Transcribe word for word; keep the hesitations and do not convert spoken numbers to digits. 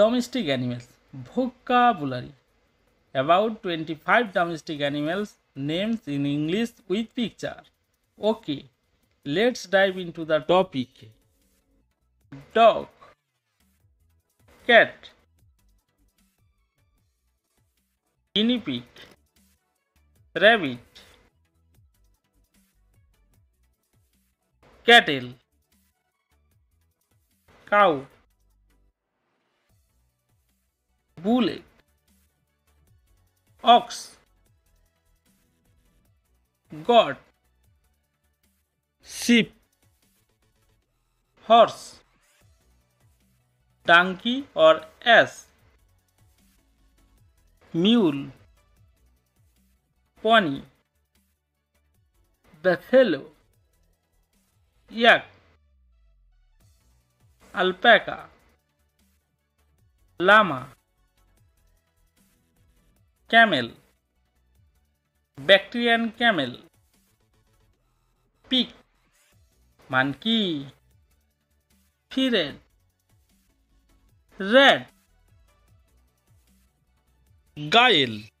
Domestic animals. Vocabulary. About twenty-five domestic animals names in English with picture. Okay, let's dive into the topic. Dog, cat, guinea pig, rabbit, cattle, cow, bullock, ox, goat, sheep, horse, donkey or ass, mule, pony, buffalo, yak, alpaca, llama, camel, Bactrian camel, pig, monkey, ferret, rat, gale.